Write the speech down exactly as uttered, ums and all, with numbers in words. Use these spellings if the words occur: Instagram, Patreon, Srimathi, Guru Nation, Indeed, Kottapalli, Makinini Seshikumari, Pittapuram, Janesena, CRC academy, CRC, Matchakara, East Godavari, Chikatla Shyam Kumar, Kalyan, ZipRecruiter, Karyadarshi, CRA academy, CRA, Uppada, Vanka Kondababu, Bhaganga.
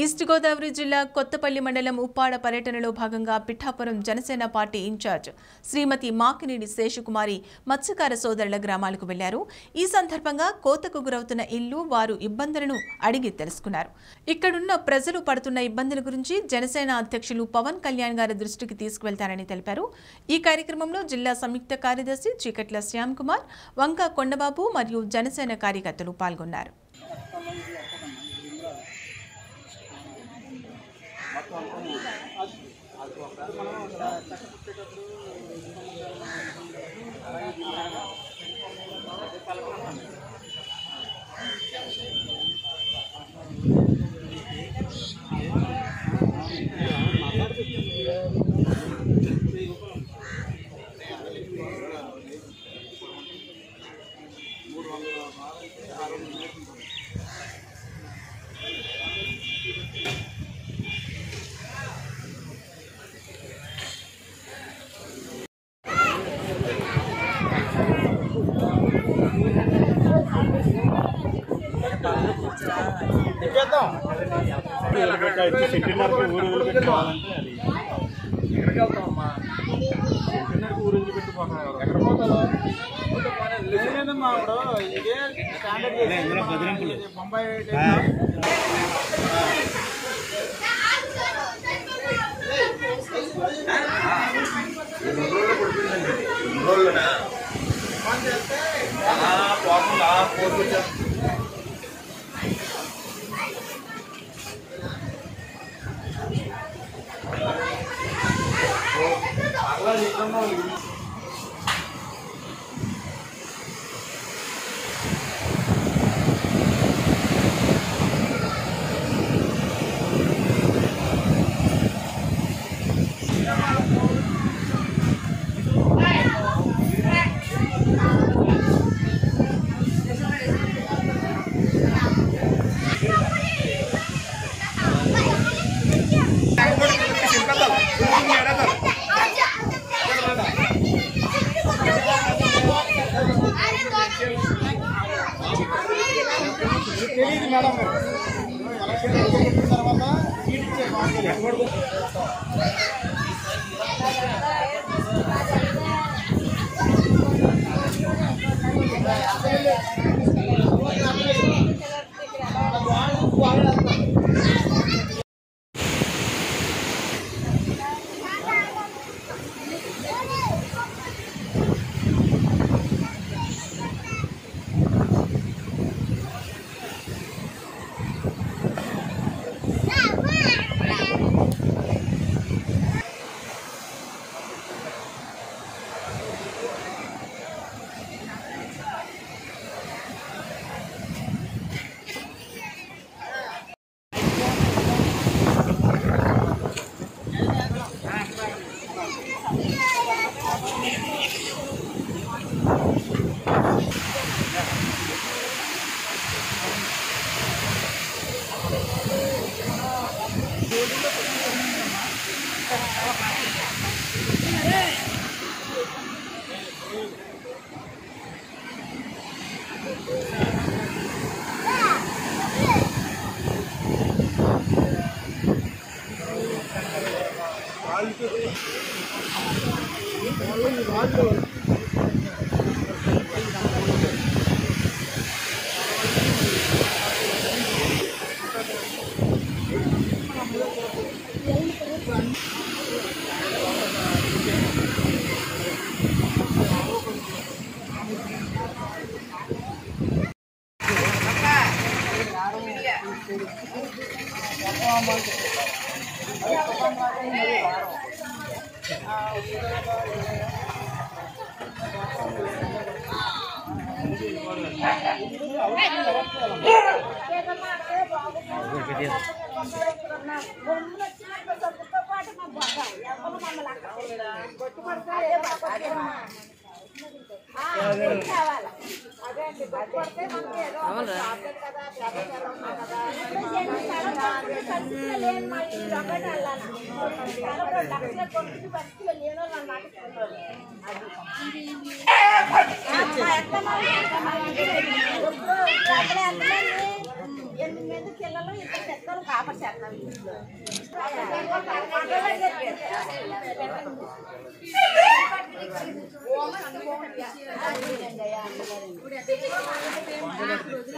East Godavari Jilla, Kottapalli Mandalam Uppada Paryatanalo Bhaganga, Pittapuram Janesena Party in charge, Srimathi Makinini Seshikumari, Matchakara Sodarla Gramalaku Vellaru, Ee Sandarbhanga, Kotaku Guravutunna Illu, Varu Ibbandulanu Adigi Telusukunnaru. Ikkadunna Prajalu Padutuna Ibbandula Gurinchi, Janesena Adhyakshulu Pavan Kalyan Gari Drishtiki Teesukuveltarani Teliparu. Ee Karyakramamlo Jilla Samyukta Karyadarshi, Chikatla Shyam Kumar, Vanka Kondababu, Mariyu Janesena Karyakatalu Palgonnaru. I I ఎందుకు